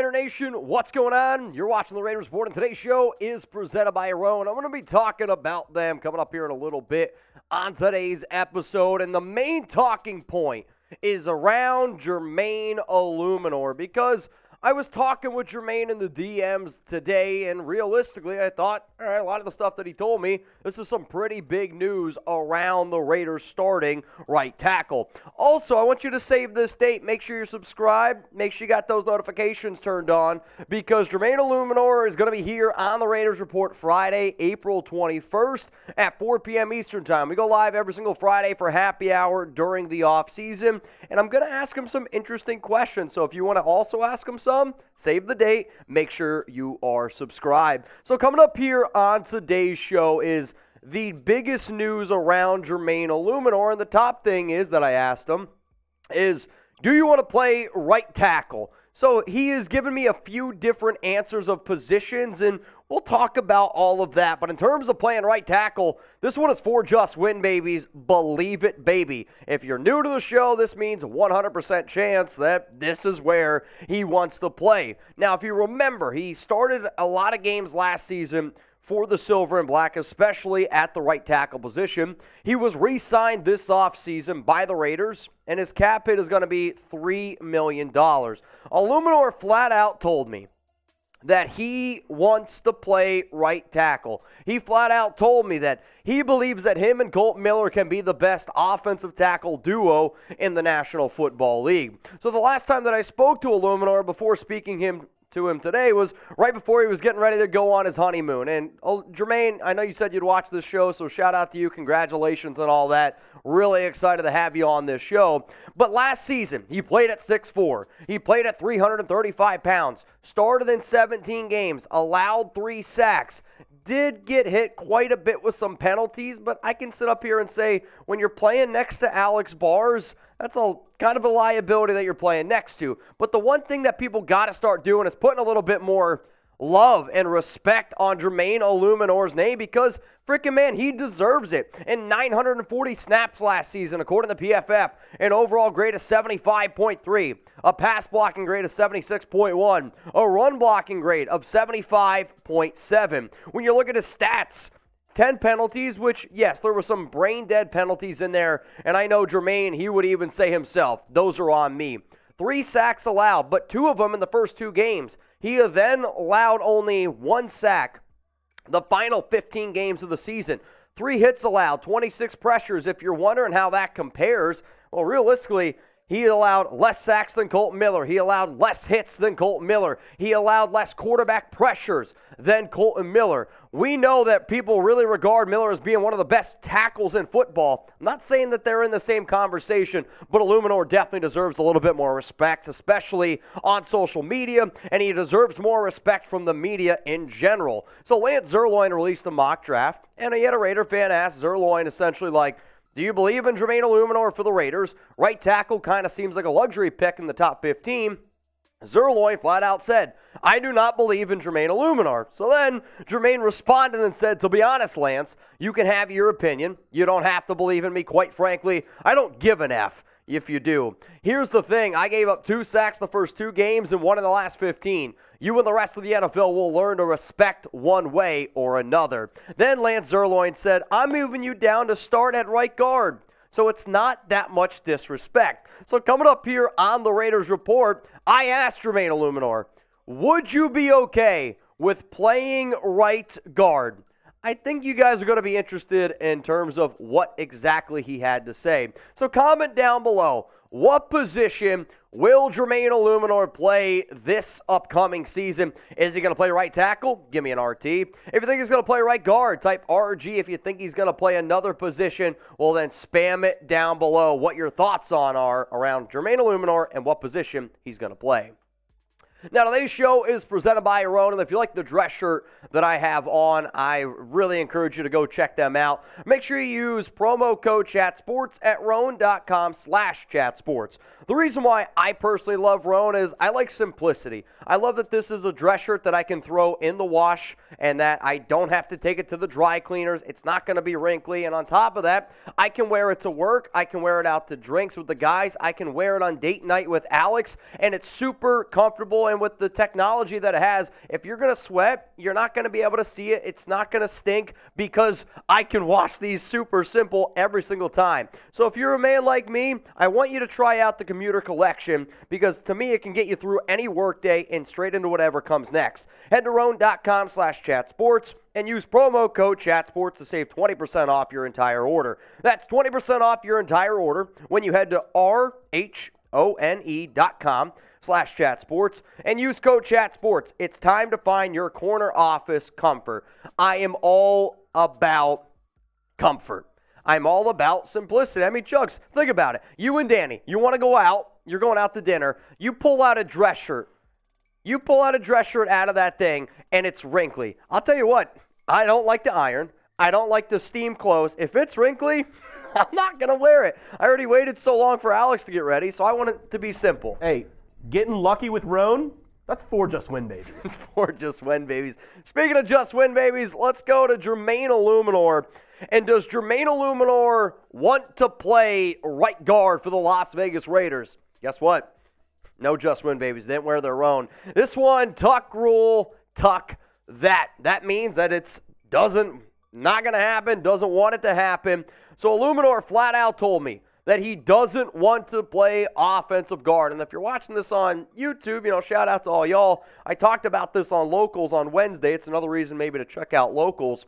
Raider Nation, what's going on? You're watching the Raiders Report, and today's show is presented by Rhone. I'm going to be talking about them coming up here in a little bit on today's episode, and the main talking point is around Jermaine Eluemunor, because I was talking with Jermaine in the DMs today, and realistically, I thought, all right, a lot of the stuff that he told me, this is some pretty big news around the Raiders starting right tackle. Also, I want you to save this date. Make sure you're subscribed. Make sure you got those notifications turned on, because Jermaine Eluemunor is going to be here on the Raiders Report Friday, April 21st at 4 p.m. Eastern Time. We go live every single Friday for happy hour during the offseason, and I'm going to ask him some interesting questions. So if you want to also ask him some, save the date, make sure you are subscribed. So coming up here on today's show is the biggest news around Jermaine Eluemunor, and the top thing is that I asked him is, do you want to play right tackle? So he has given me a few different answers of positions, and we'll talk about all of that. But in terms of playing right tackle, this one is for Just Win Babies. Believe it, baby. If you're new to the show, this means 100% chance that this is where he wants to play. Now, if you remember, he started a lot of games last season for the Silver and Black, especially at the right tackle position. He was re-signed this offseason by the Raiders, and his cap hit is going to be $3 million. Eluemunor flat out told me that he wants to play right tackle. He flat out told me that he believes that him and Kolton Miller can be the best offensive tackle duo in the National Football League. So the last time that I spoke to Eluemunor before speaking to him today was right before he was getting ready to go on his honeymoon. And Jermaine, I know you said you'd watch this show, so shout out to you. Congratulations on all that. Really excited to have you on this show. But last season, he played at 6'4". He played at 335 pounds. Started in 17 games. Allowed 3 sacks. Did get hit quite a bit with some penalties, but I can sit up here and say when you're playing next to Alex Bars, that's a kind of a liability that you're playing next to. But the one thing that people got to start doing is putting a little bit more love and respect on Jermaine Eluemunor's name, because freaking man, he deserves it. And 940 snaps last season, according to PFF, an overall grade of 75.3, a pass blocking grade of 76.1, a run blocking grade of 75.7. When you look at his stats, 10 penalties, which, yes, there were some brain-dead penalties in there, and I know Jermaine, he would even say himself, those are on me. 3 sacks allowed, but 2 of them in the first 2 games. He then allowed only 1 sack the final 15 games of the season. 3 hits allowed, 26 pressures. If you're wondering how that compares, well, realistically, he allowed less sacks than Kolton Miller. He allowed less hits than Kolton Miller. He allowed less quarterback pressures than Kolton Miller. We know that people really regard Miller as being one of the best tackles in football. I'm not saying that they're in the same conversation, but Eluemunor definitely deserves a little bit more respect, especially on social media, and he deserves more respect from the media in general. So Lance Zierlein released a mock draft, and he had a Raider fan ask Zierlein essentially like, do you believe in Jermaine Eluemunor for the Raiders? Right tackle kind of seems like a luxury pick in the top 15. Zierlein flat out said, I do not believe in Jermaine Eluemunor. So then Jermaine responded and said, to be honest, Lance, you can have your opinion. You don't have to believe in me. Quite frankly, I don't give an F if you do. Here's the thing. I gave up 2 sacks the first 2 games and 1 in the last 15. You and the rest of the NFL will learn to respect one way or another. Then Lance Zierlein said, I'm moving you down to start at right guard. So it's not that much disrespect. So coming up here on the Raiders Report, I asked Jermaine Eluemunor, would you be okay with playing right guard? I think you guys are going to be interested in terms of what exactly he had to say. So comment down below, what position will Jermaine Eluemunor play this upcoming season? Is he going to play right tackle? Give me an RT. If you think he's going to play right guard, type RG. If you think he's going to play another position, well, then spam it down below what your thoughts on are around Jermaine Eluemunor and what position he's going to play. Now, today's show is presented by Rhone, and if you like the dress shirt that I have on, I really encourage you to go check them out. Make sure you use promo code ChatSports at Rhone.com/ChatSports. The reason why I personally love Rhone is I like simplicity. I love that this is a dress shirt that I can throw in the wash and that I don't have to take it to the dry cleaners. It's not going to be wrinkly, and on top of that, I can wear it to work. I can wear it out to drinks with the guys. I can wear it on date night with Alex, and it's super comfortable and with the technology that it has, if you're going to sweat, you're not going to be able to see it. It's not going to stink because I can wash these super simple every single time. So if you're a man like me, I want you to try out the Commuter Collection because to me it can get you through any workday and straight into whatever comes next. Head to Rhone.com/chatsports and use promo code ChatSports to save 20% off your entire order. That's 20% off your entire order when you head to RHONE.com/ChatSports and use code ChatSports. It's time to find your corner office comfort. I am all about comfort. I'm all about simplicity. I mean, Chugs, think about it. You and Danny, you want to go out. You're going out to dinner. You pull out a dress shirt. You pull out a dress shirt out of that thing, and it's wrinkly. I'll tell you what, I don't like to iron. I don't like to steam clothes. If it's wrinkly, I'm not going to wear it. I already waited so long for Alex to get ready, so I want it to be simple. Hey, getting lucky with Rhone, that's 4 Just Win Babies. 4 Just Win Babies. Speaking of Just Win Babies, let's go to Jermaine Eluemunor. And does Jermaine Eluemunor want to play right guard for the Las Vegas Raiders? Guess what? No Just Win Babies. They didn't wear their own. This one, tuck rule, tuck that. That means that it's not going to happen, doesn't want it to happen. So Eluemunor flat out told me that he doesn't want to play offensive guard. And if you're watching this on YouTube, you know, shout out to all y'all. I talked about this on Locals on Wednesday. It's another reason maybe to check out Locals.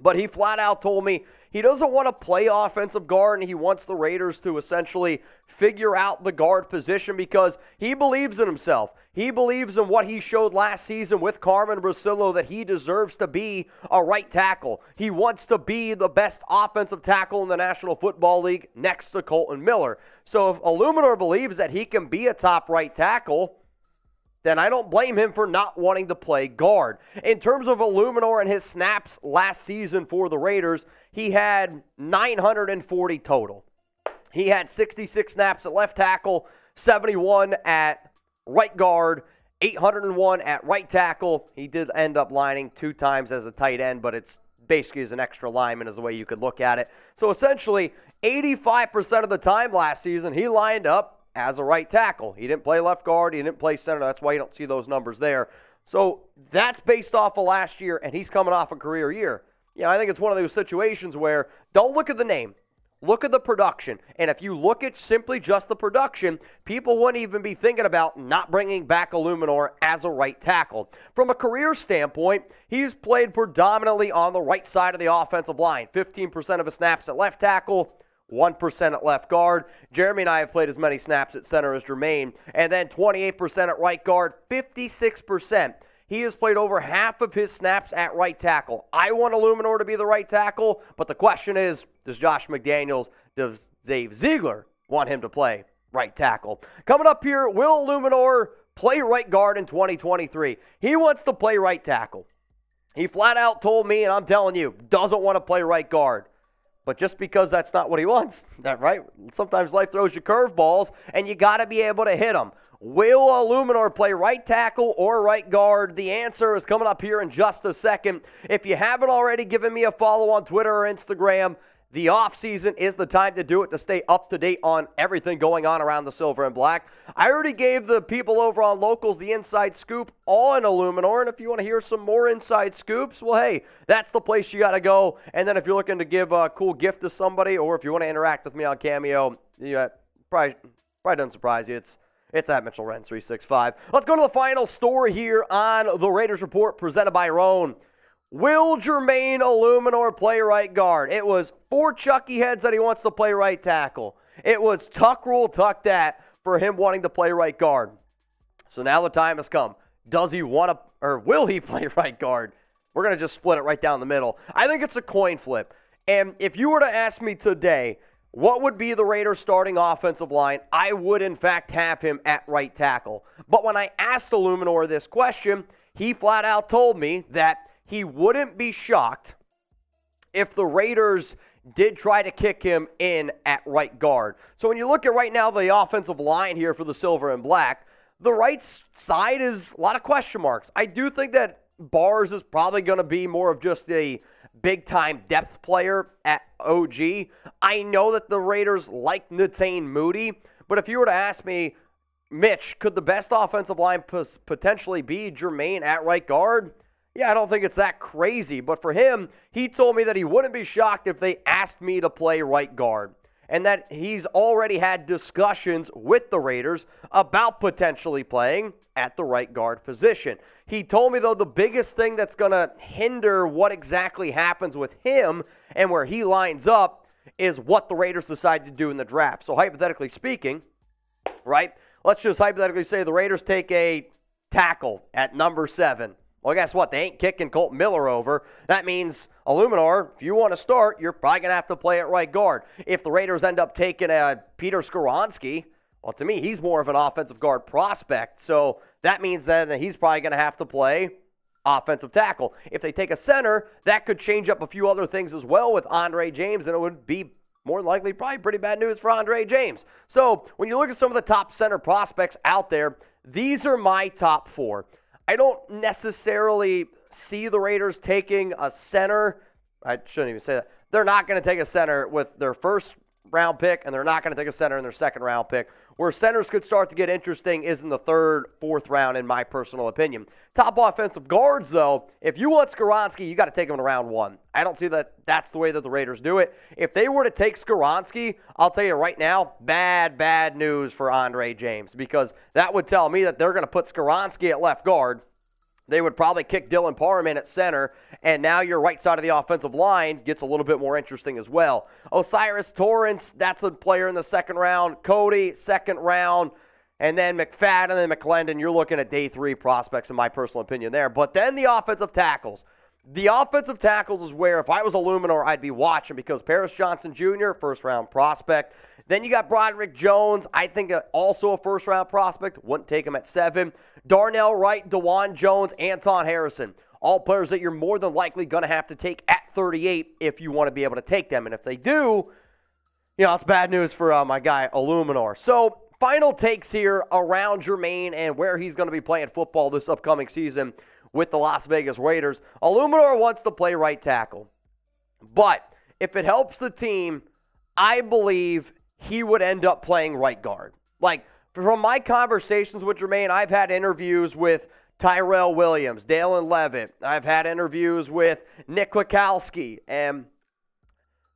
But he flat out told me he doesn't want to play offensive guard, and he wants the Raiders to essentially figure out the guard position because he believes in himself. He believes in what he showed last season with Carmen Brasillo, that he deserves to be a right tackle. He wants to be the best offensive tackle in the National Football League next to Kolton Miller. So if Eluemunor believes that he can be a top right tackle, then I don't blame him for not wanting to play guard. In terms of Eluemunor and his snaps last season for the Raiders, he had 940 total. He had 66 snaps at left tackle, 71 at right guard, 801 at right tackle. He did end up lining 2 times as a tight end, but it's basically as an extra lineman is the way you could look at it. So essentially, 85% of the time last season, he lined up as a right tackle. He didn't play left guard. He didn't play center. That's why you don't see those numbers there. So that's based off of last year, and he's coming off a career year. You know, I think it's one of those situations where don't look at the name. Look at the production. And if you look at simply just the production, people wouldn't even be thinking about not bringing back Eluemunor as a right tackle. From a career standpoint, he's played predominantly on the right side of the offensive line. 15% of his snaps at left tackle, 1% at left guard. Jeremy and I have played as many snaps at center as Jermaine. And then 28% at right guard, 56%. He has played over half of his snaps at right tackle. I want Eluemunor to be the right tackle, but the question is, does Josh McDaniels, does Dave Ziegler want him to play right tackle? Coming up here, will Eluemunor play right guard in 2023? He wants to play right tackle. He flat out told me, and I'm telling you, doesn't want to play right guard. But just because that's not what he wants, right? Sometimes life throws you curveballs, and you got to be able to hit them. Will Eluemunor play right tackle or right guard? The answer is coming up here in just a second. If you haven't already given me a follow on Twitter or Instagram, the offseason is the time to do it to stay up to date on everything going on around the silver and black. I already gave the people over on Locals the inside scoop on Eluemunor, and if you want to hear some more inside scoops, well, hey, that's the place you got to go. And then if you're looking to give a cool gift to somebody, or if you want to interact with me on Cameo, yeah, probably doesn't surprise you. It's at Mitchell Renz 365. Let's go to the final story here on the Raiders Report presented by Rhone. Will Jermaine Eluemunor play right guard? It was 4 Chucky heads that he wants to play right tackle. It was tuck rule, tuck that for him wanting to play right guard. So now the time has come. Does he want to, or will he play right guard? We're going to just split it right down the middle. I think it's a coin flip. And if you were to ask me today, what would be the Raiders starting offensive line? I would, in fact, have him at right tackle. But when I asked Eluemunor this question, he flat out told me that he wouldn't be shocked if the Raiders did try to kick him in at right guard. So when you look at right now the offensive line here for the silver and black, the right side is a lot of question marks. I do think that Bars is probably going to be more of just a big-time depth player at OG. I know that the Raiders like Nataine Moody, but if you were to ask me, Mitch, could the best offensive line potentially be Jermaine at right guard? Yeah, I don't think it's that crazy, but for him, he told me that he wouldn't be shocked if they asked me to play right guard, and that he's already had discussions with the Raiders about potentially playing at the right guard position. He told me, though, the biggest thing that's going to hinder what exactly happens with him and where he lines up is what the Raiders decide to do in the draft. So hypothetically speaking, right, let's just hypothetically say the Raiders take a tackle at number 7. Well, guess what? They ain't kicking Kolton Miller over. That means, Eluemunor, if you want to start, you're probably going to have to play at right guard. If the Raiders end up taking a Peter Skoronski, well, to me, he's more of an offensive guard prospect. So that means that he's probably going to have to play offensive tackle. If they take a center, that could change up a few other things as well with Andre James, and it would be more than likely probably pretty bad news for Andre James. So when you look at some of the top center prospects out there, these are my top 4. I don't necessarily see the Raiders taking a center. I shouldn't even say that. They're not going to take a center with their first round pick, and they're not going to take a center in their second round pick. Where centers could start to get interesting is in the third, fourth round, in my personal opinion. Top offensive guards, though, if you want Skoronski, you got to take him in round 1. I don't see that that's the way that the Raiders do it. If they were to take Skoronski, I'll tell you right now, bad news for Andre James, because that would tell me that they're going to put Skoronski at left guard. They would probably kick Dylan Parman at center, and now your right side of the offensive line gets a little bit more interesting as well. Osiris Torrance, that's a player in the second round. Cody, second round. And then McFadden and McClendon, you're looking at day 3 prospects, in my personal opinion, there. But then the offensive tackles. The offensive tackles is where, if I was Eluemunor, I'd be watching, because Paris Johnson Jr., first-round prospect. Then you got Broderick Jones, I think also a first-round prospect. Wouldn't take him at 7. Darnell Wright, DeJuan Jones, Anton Harrison. All players that you're more than likely going to have to take at 38 if you want to be able to take them. And if they do, you know, it's bad news for my guy, Eluemunor. So final takes here around Jermaine and where he's going to be playing football this upcoming season with the Las Vegas Raiders. Eluemunor wants to play right tackle. But if it helps the team, I believe he would end up playing right guard. Like, from my conversations with Jermaine, I've had interviews with Tyrell Williams, Dalen Levitt. I've had interviews with Nick Wachowski. And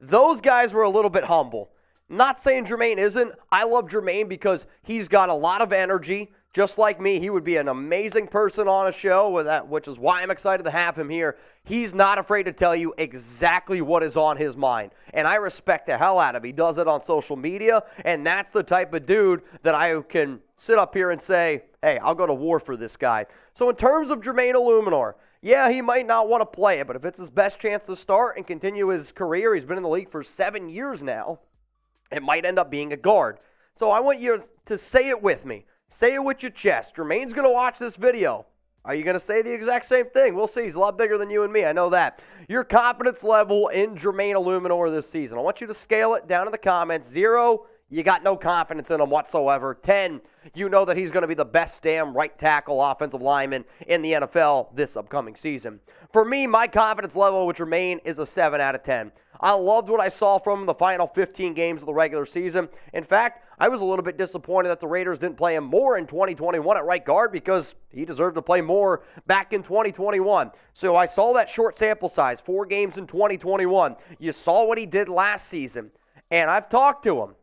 those guys were a little bit humble. Not saying Jermaine isn't. I love Jermaine because he's got a lot of energy. Just like me, he would be an amazing person on a show, with that, which is why I'm excited to have him here. He's not afraid to tell you exactly what is on his mind, and I respect the hell out of him. He does it on social media, and that's the type of dude that I can sit up here and say, hey, I'll go to war for this guy. So in terms of Jermaine Eluemunor, yeah, he might not want to play it, but if it's his best chance to start and continue his career, he's been in the league for 7 years now, it might end up being a guard. So I want you to say it with me. Say it with your chest. Jermaine's going to watch this video. Are you going to say the exact same thing? We'll see. He's a lot bigger than you and me. I know that. Your confidence level in Jermaine Eluemunor this season. I want you to scale it down in the comments. 0, you got no confidence in him whatsoever. 10, you know that he's going to be the best damn right tackle offensive lineman in the NFL this upcoming season. For me, my confidence level with Jermaine is a 7 out of 10. I loved what I saw from him the final 15 games of the regular season. In fact, I was a little bit disappointed that the Raiders didn't play him more in 2021 at right guard, because he deserved to play more back in 2021. So I saw that short sample size, 4 games in 2021. You saw what he did last season, and I've talked to him.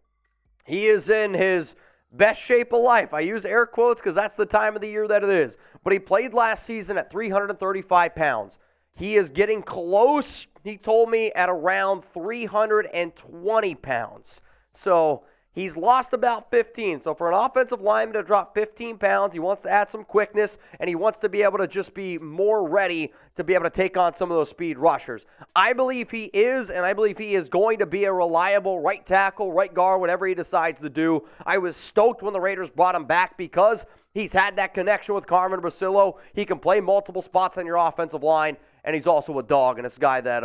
He is in his best shape of life. I use air quotes because that's the time of the year that it is. But he played last season at 335 pounds. He is getting close, he told me, at around 320 pounds. So he's lost about 15. So for an offensive lineman to drop 15 pounds, he wants to add some quickness, and he wants to be able to just be more ready to be able to take on some of those speed rushers. I believe he is, and I believe he is going to be a reliable right tackle, right guard, whatever he decides to do. I was stoked when the Raiders brought him back because he's had that connection with Carmen Brasillo. He can play multiple spots on your offensive line. And he's also a dog, and it's a guy that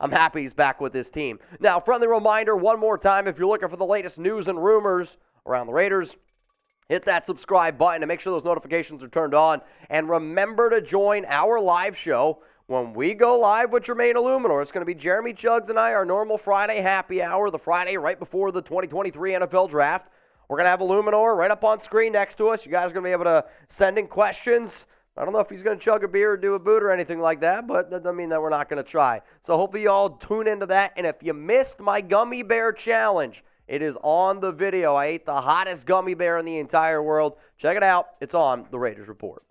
I'm happy he's back with his team. Now, friendly reminder one more time, if you're looking for the latest news and rumors around the Raiders, hit that subscribe button to make sure those notifications are turned on. And remember to join our live show when we go live with Jermaine Eluemunor. It's going to be Jeremy Chuggs and I, our normal Friday happy hour, the Friday right before the 2023 NFL Draft. We're going to have Eluemunor right up on screen next to us. You guys are going to be able to send in questions. I don't know if he's going to chug a beer or do a boot or anything like that, but that doesn't mean that we're not going to try. So hopefully you all tune into that. And if you missed my gummy bear challenge, it is on the video. I ate the hottest gummy bear in the entire world. Check it out. It's on the Raiders Report.